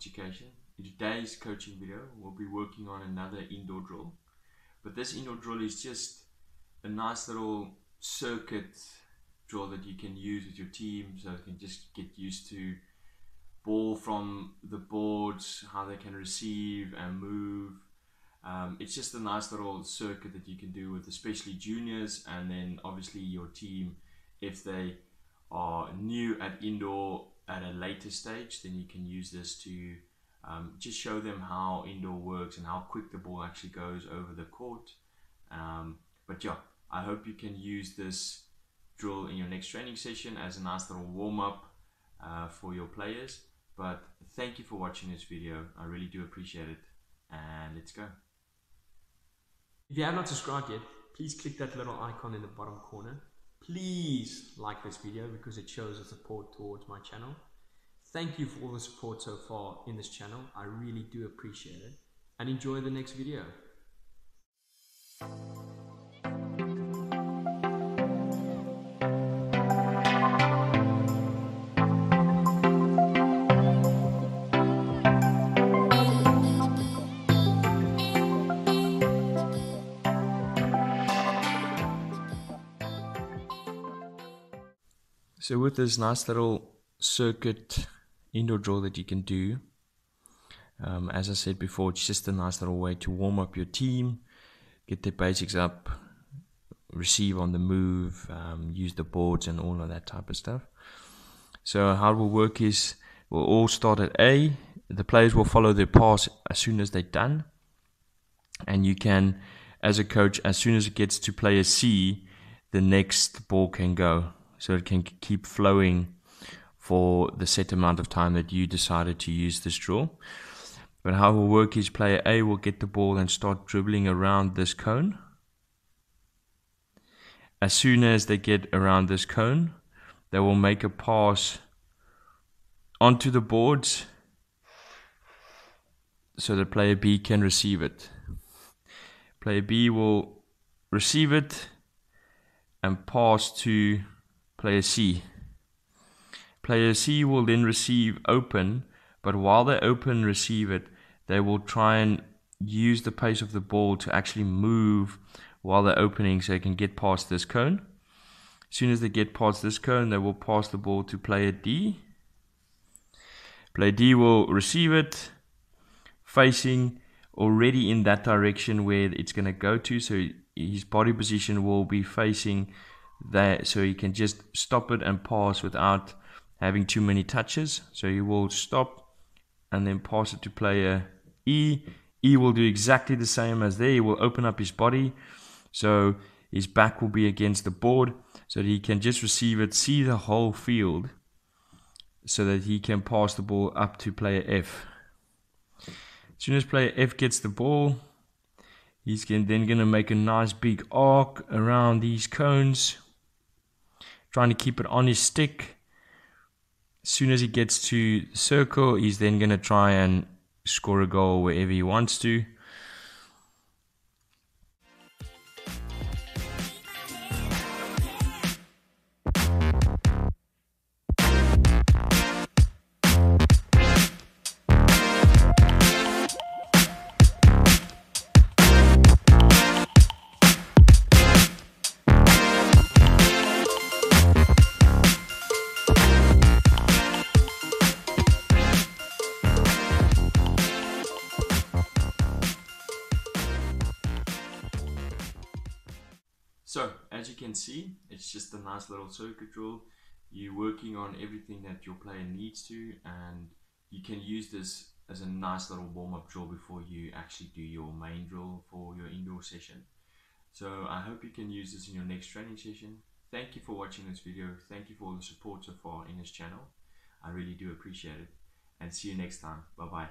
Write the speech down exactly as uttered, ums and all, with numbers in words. Education. In today's coaching video, we'll be working on another indoor drill, but this indoor drill is just a nice little circuit drill that you can use with your team, so they can just get used to ball from the boards, how they can receive and move. Um, it's just a nice little circuit that you can do with especially juniors, and then obviously your team if they are new at indoor at a later stage, then you can use this to um, just show them how indoor works and how quick the ball actually goes over the court. Um, but yeah, I hope you can use this drill in your next training session as a nice little warm-up uh, for your players. But thank you for watching this video, I really do appreciate it, and let's go. If you have not subscribed yet, please click that little icon in the bottom corner. Please like this video because it shows the support towards my channel. Thank you for all the support so far in this channel. I really do appreciate it, and enjoy the next video. So with this nice little circuit indoor drill that you can do, um, as I said before, it's just a nice little way to warm up your team, get their basics up, receive on the move, um, use the boards and all of that type of stuff. So how it will work is we'll all start at A, the players will follow their pass as soon as they're done, and you can, as a coach, as soon as it gets to player C, the next ball can go. So it can keep flowing for the set amount of time that you decided to use this drill. But how it will work is player A will get the ball and start dribbling around this cone. As soon as they get around this cone, they will make a pass onto the boards so that player B can receive it. Player B will receive it and pass to player C. Player C will then receive open, but while they open receive it, they will try and use the pace of the ball to actually move while they're opening so they can get past this cone. As soon as they get past this cone, they will pass the ball to player D. Player D will receive it, facing already in that direction where it's going to go to, so his body position will be facing that, so you can just stop it and pass without having too many touches. So you will stop and then pass it to player E. E will do exactly the same as there. He will open up his body, so his back will be against the board, so that he can just receive it, see the whole field, so that he can pass the ball up to player F. As soon as player F gets the ball, he's then going to make a nice big arc around these cones, trying to keep it on his stick. As soon as he gets to the circle, he's then going to try and score a goal wherever he wants to. So as you can see, it's just a nice little circuit drill. You're working on everything that your player needs to, and you can use this as a nice little warm-up drill before you actually do your main drill for your indoor session. So I hope you can use this in your next training session. Thank you for watching this video. Thank you for all the support so far in this channel. I really do appreciate it, and see you next time. Bye bye.